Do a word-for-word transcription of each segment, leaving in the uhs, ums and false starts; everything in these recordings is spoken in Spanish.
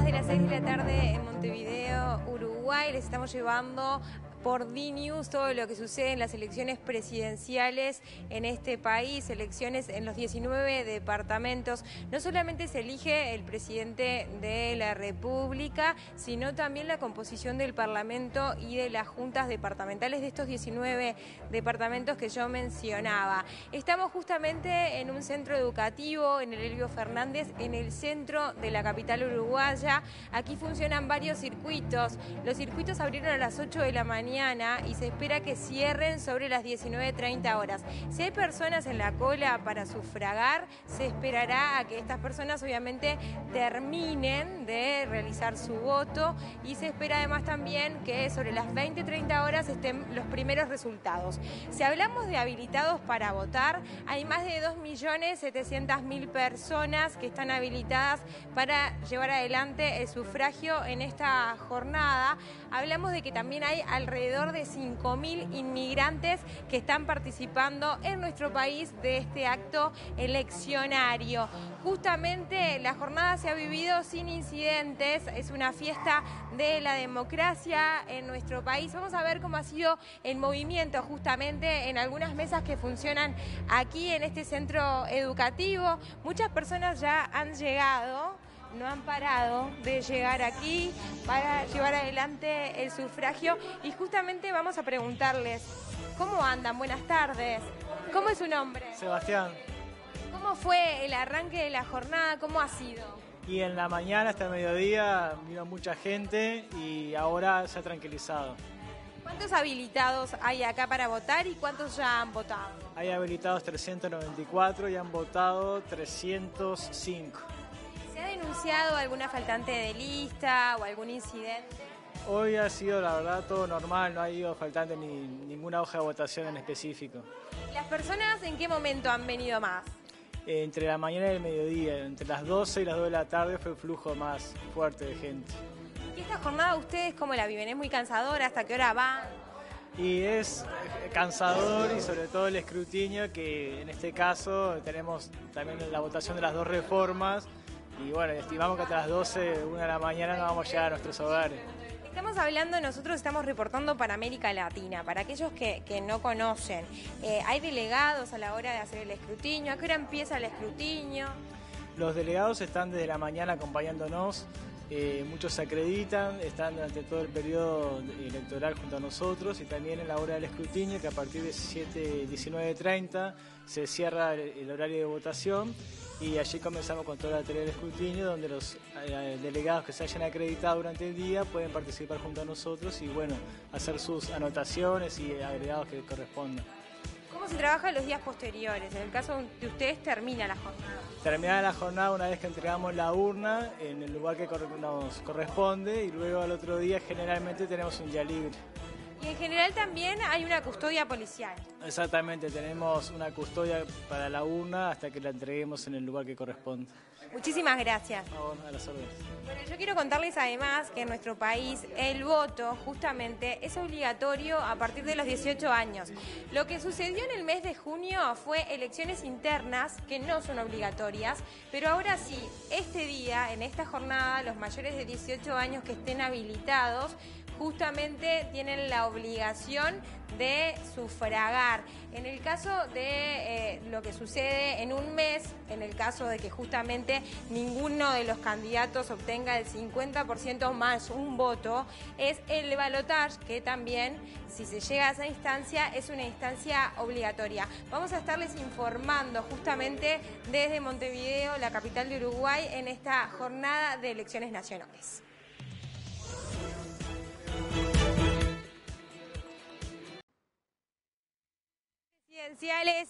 más de las seis de la tarde en Montevideo, Uruguay. Les estamos llevando por D News todo lo que sucede en las elecciones presidenciales en este país, elecciones en los diecinueve departamentos. No solamente se elige el presidente de la República, sino también la composición del Parlamento y de las juntas departamentales de estos diecinueve departamentos que yo mencionaba. Estamos justamente en un centro educativo, en el Elvio Fernández, en el centro de la capital uruguaya. Aquí funcionan varios circuitos. Los circuitos abrieron a las ocho de la mañana y se espera que cierren sobre las diecinueve treinta horas. Si hay personas en la cola para sufragar, se esperará a que estas personas obviamente terminen de realizar su voto, y se espera además también que sobre las veinte treinta horas estén los primeros resultados. Si hablamos de habilitados para votar, hay más de dos millones setecientas mil personas que están habilitadas para llevar adelante el sufragio en esta jornada. Hablamos de que también hay alrededor alrededor de cinco mil inmigrantes que están participando en nuestro país de este acto eleccionario. Justamente la jornada se ha vivido sin incidentes, es una fiesta de la democracia en nuestro país. Vamos a ver cómo ha sido el movimiento justamente en algunas mesas que funcionan aquí en este centro educativo. Muchas personas ya han llegado, no han parado de llegar aquí para llevar adelante el sufragio, y justamente vamos a preguntarles cómo andan. Buenas tardes, ¿cómo es su nombre? Sebastián. ¿Cómo fue el arranque de la jornada? ¿Cómo ha sido? Y en la mañana hasta el mediodía vino mucha gente y ahora se ha tranquilizado. ¿Cuántos habilitados hay acá para votar y cuántos ya han votado? Hay habilitados trescientos noventa y cuatro y han votado trescientos cinco. ¿Ha denunciado alguna faltante de lista o algún incidente? Hoy ha sido, la verdad, todo normal, no ha ido faltante ni ninguna hoja de votación en específico. ¿Las personas en qué momento han venido más? Eh, entre la mañana y el mediodía, entre las doce y las dos de la tarde fue el flujo más fuerte de gente. ¿Y esta jornada ustedes cómo la viven? ¿Es muy cansadora? ¿Hasta qué hora van? Y es cansador, y sobre todo el escrutinio, que en este caso tenemos también la votación de las dos reformas. Y bueno, estimamos que hasta las doce, una de la mañana nos vamos a llegar a nuestros hogares. Estamos hablando, nosotros estamos reportando para América Latina, para aquellos que, que no conocen. Eh, ¿Hay delegados a la hora de hacer el escrutinio? ¿A qué hora empieza el escrutinio? Los delegados están desde la mañana acompañándonos, eh, muchos se acreditan, están durante todo el periodo electoral junto a nosotros, y también en la hora del escrutinio, que a partir de diecinueve treinta se cierra el, el horario de votación. Y allí comenzamos con toda la tarea del escrutinio, donde los eh, delegados que se hayan acreditado durante el día pueden participar junto a nosotros y, bueno, hacer sus anotaciones y agregados que correspondan. ¿Cómo se trabaja los días posteriores? En el caso de ustedes, ¿termina la jornada? Termina la jornada una vez que entregamos la urna en el lugar que cor- nos corresponde, y luego al otro día generalmente tenemos un día libre. Y en general también hay una custodia policial. Exactamente, tenemos una custodia para la urna hasta que la entreguemos en el lugar que corresponde. Muchísimas gracias. A, a las órdenes. Bueno, yo quiero contarles además que en nuestro país el voto justamente es obligatorio a partir de los dieciocho años. Lo que sucedió en el mes de junio fue elecciones internas que no son obligatorias, pero ahora sí, este día, en esta jornada, los mayores de dieciocho años que estén habilitados justamente tienen la obligación de sufragar. En el caso de eh, lo que sucede en un mes, en el caso de que justamente ninguno de los candidatos obtenga el cincuenta por ciento más un voto, es el balotaje, que también, si se llega a esa instancia, es una instancia obligatoria. Vamos a estarles informando justamente desde Montevideo, la capital de Uruguay, en esta jornada de elecciones nacionales.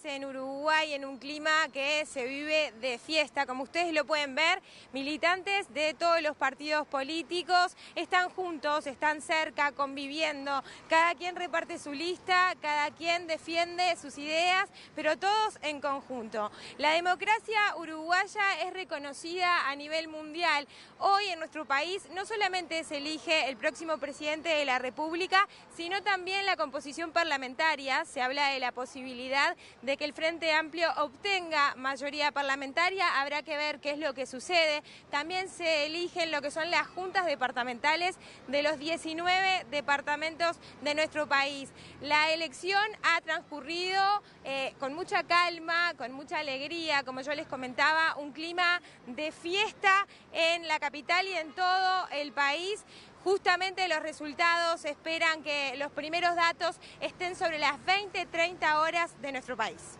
En Uruguay, en un clima que se vive de fiesta, como ustedes lo pueden ver, militantes de todos los partidos políticos están juntos, están cerca, conviviendo, cada quien reparte su lista, cada quien defiende sus ideas, pero todos en conjunto. La democracia uruguaya es reconocida a nivel mundial. Hoy en nuestro país no solamente se elige el próximo presidente de la República, sino también la composición parlamentaria, se habla de la posibilidad posibilidad de que el Frente Amplio obtenga mayoría parlamentaria. Habrá que ver qué es lo que sucede. También se eligen lo que son las juntas departamentales de los diecinueve departamentos de nuestro país. La elección ha transcurrido eh, con mucha calma, con mucha alegría, como yo les comentaba, un clima de fiesta en la capital y en todo el país. Justamente los resultados esperan que los primeros datos estén sobre las veinte, treinta horas de nuestro país.